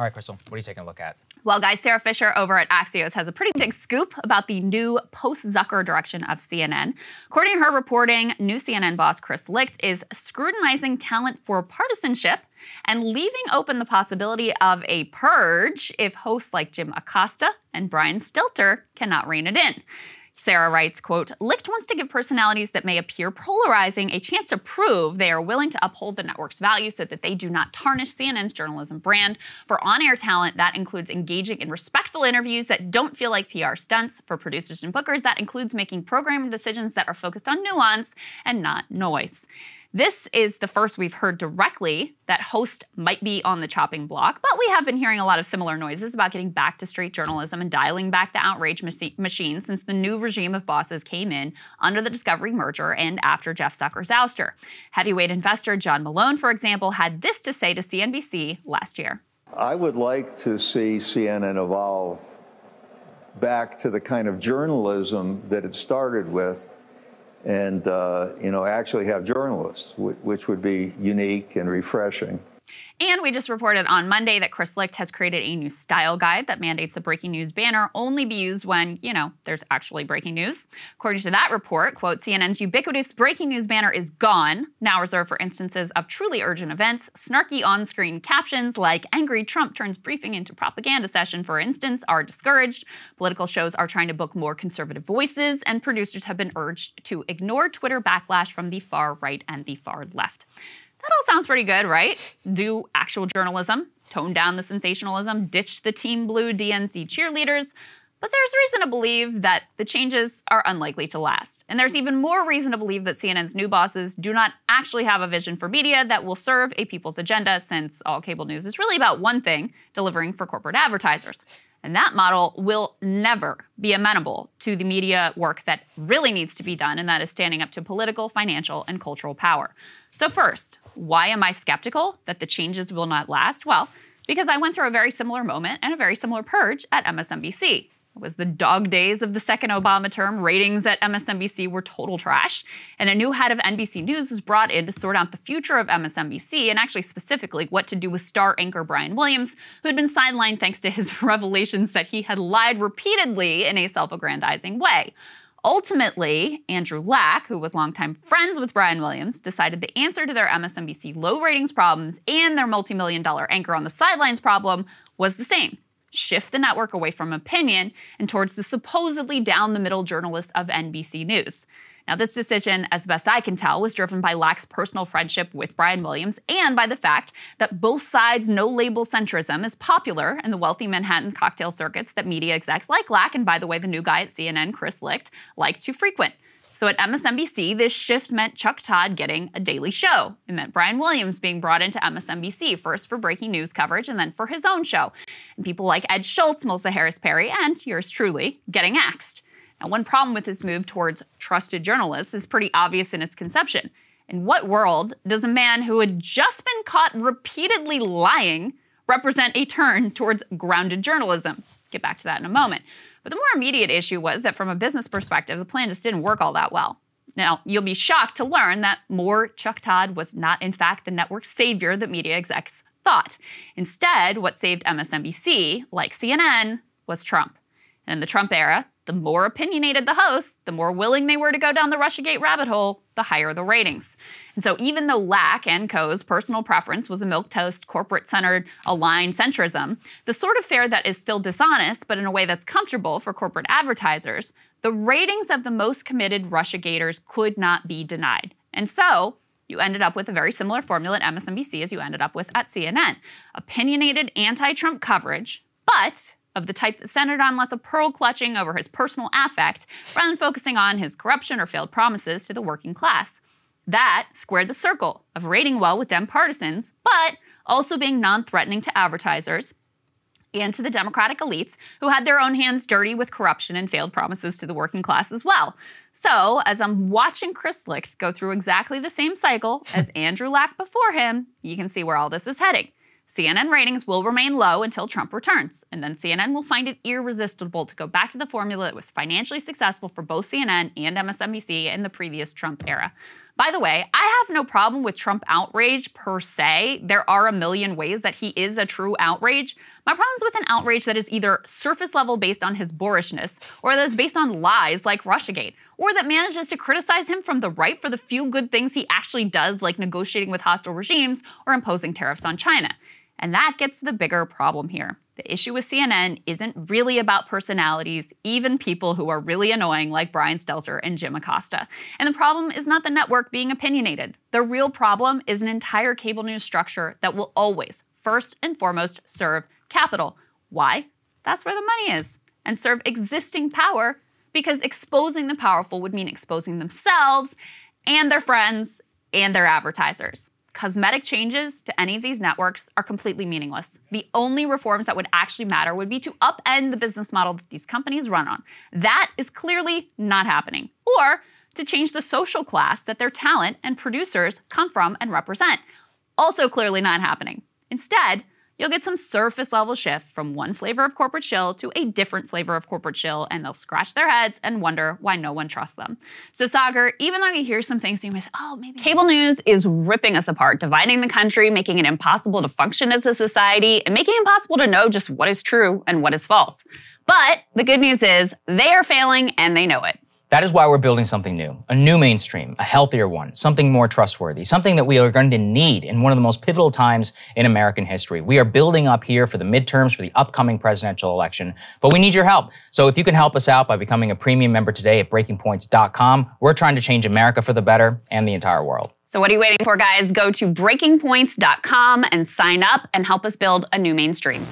All right, Crystal, what are you taking a look at? Well, guys, Sarah Fisher over at Axios has a pretty big scoop about the new post-Zucker direction of CNN. According to her reporting, new CNN boss Chris Licht is scrutinizing talent for partisanship and leaving open the possibility of a purge if hosts like Jim Acosta and Brian Stelter cannot rein it in. Sarah writes, quote, Licht wants to give personalities that may appear polarizing a chance to prove they are willing to uphold the network's values so that they do not tarnish CNN's journalism brand. For on-air talent, that includes engaging in respectful interviews that don't feel like PR stunts. For producers and bookers, that includes making program decisions that are focused on nuance and not noise. This is the first we've heard directly that hosts might be on the chopping block, but we have been hearing a lot of similar noises about getting back to straight journalism and dialing back the outrage machine since the new regime of bosses came in under the Discovery merger and after Jeff Zucker's ouster. Heavyweight investor John Malone, for example, had this to say to CNBC last year. I would like to see CNN evolve back to the kind of journalism that it started with, and you know, actually have journalists, which would be unique and refreshing. And we just reported on Monday that Chris Licht has created a new style guide that mandates the breaking news banner only be used when, you know, there's actually breaking news. According to that report, quote, CNN's ubiquitous breaking news banner is gone, now reserved for instances of truly urgent events. Snarky on-screen captions like angry Trump turns briefing into propaganda session, for instance, are discouraged. Political shows are trying to book more conservative voices, and producers have been urged to ignore Twitter backlash from the far right and the far left. That all sounds pretty good, right? Do actual journalism, tone down the sensationalism, ditch the Team Blue DNC cheerleaders. But there's reason to believe that the changes are unlikely to last. And there's even more reason to believe that CNN's new bosses do not actually have a vision for media that will serve a people's agenda, since all cable news is really about one thing, delivering for corporate advertisers. And that model will never be amenable to the media work that really needs to be done, and that is standing up to political, financial, and cultural power. So first, why am I skeptical that the changes will not last? Well, because I went through a very similar moment and a very similar purge at MSNBC. It was the dog days of the second Obama term. Ratings at MSNBC were total trash. And a new head of NBC News was brought in to sort out the future of MSNBC, and actually specifically what to do with star anchor Brian Williams, who had been sidelined thanks to his revelations that he had lied repeatedly in a self-aggrandizing way. Ultimately, Andrew Lack, who was longtime friends with Brian Williams, decided the answer to their MSNBC low ratings problems and their multi-million-dollar anchor on the sidelines problem was the same. Shift the network away from opinion and towards the supposedly down-the-middle journalists of NBC News. Now, this decision, as best I can tell, was driven by Lack's personal friendship with Brian Williams and by the fact that both sides' no-label centrism is popular in the wealthy Manhattan cocktail circuits that media execs like Lack, and by the way, the new guy at CNN, Chris Licht, like to frequent. So at MSNBC, this shift meant Chuck Todd getting a daily show. It meant Brian Williams being brought into MSNBC, first for breaking news coverage and then for his own show. And people like Ed Schultz, Melissa Harris-Perry, and yours truly, getting axed. Now, one problem with this move towards trusted journalists is pretty obvious in its conception. In what world does a man who had just been caught repeatedly lying represent a turn towards grounded journalism? Get back to that in a moment. But the more immediate issue was that from a business perspective, the plan just didn't work all that well. Now, you'll be shocked to learn that more Chuck Todd was not, in fact, the network savior that media execs thought. Instead, what saved MSNBC, like CNN, was Trump. And in the Trump era, the more opinionated the hosts, the more willing they were to go down the Russiagate rabbit hole, the higher the ratings. And so even though Lack and Co.'s personal preference was a milquetoast, corporate-centered, aligned centrism, the sort of fare that is still dishonest, but in a way that's comfortable for corporate advertisers, the ratings of the most committed Russiagaters could not be denied. And so you ended up with a very similar formula at MSNBC as you ended up with at CNN. Opinionated anti-Trump coverage, but of the type that centered on lots of pearl clutching over his personal affect, rather than focusing on his corruption or failed promises to the working class. That squared the circle of rating well with Dem partisans, but also being non-threatening to advertisers and to the Democratic elites, who had their own hands dirty with corruption and failed promises to the working class as well. So, as I'm watching Chris Licht go through exactly the same cycle as Andrew Lack before him, you can see where all this is heading. CNN ratings will remain low until Trump returns, and then CNN will find it irresistible to go back to the formula that was financially successful for both CNN and MSNBC in the previous Trump era. By the way, I have no problem with Trump outrage per se. There are a million ways that he is a true outrage. My problem is with an outrage that is either surface level based on his boorishness, or that is based on lies like Russiagate, or that manages to criticize him from the right for the few good things he actually does, like negotiating with hostile regimes or imposing tariffs on China. And that gets to the bigger problem here. The issue with CNN isn't really about personalities, even people who are really annoying like Brian Stelter and Jim Acosta. And the problem is not the network being opinionated. The real problem is an entire cable news structure that will always, first and foremost, serve capital. Why? That's where the money is. And serve existing power, because exposing the powerful would mean exposing themselves and their friends and their advertisers. Cosmetic changes to any of these networks are completely meaningless. The only reforms that would actually matter would be to upend the business model that these companies run on. That is clearly not happening. Or to change the social class that their talent and producers come from and represent. Also clearly not happening. Instead, you'll get some surface level shift from one flavor of corporate shill to a different flavor of corporate shill, and they'll scratch their heads and wonder why no one trusts them. So Saagar, even though you hear some things you might say, oh, maybe cable news is ripping us apart, dividing the country, making it impossible to function as a society, and making it impossible to know just what is true and what is false. But the good news is they are failing and they know it. That is why we're building something new, a new mainstream, a healthier one, something more trustworthy, something that we are going to need in one of the most pivotal times in American history. We are building up here for the midterms, for the upcoming presidential election, but we need your help. So if you can help us out by becoming a premium member today at breakingpoints.com, we're trying to change America for the better and the entire world. So what are you waiting for, guys? Go to breakingpoints.com and sign up and help us build a new mainstream.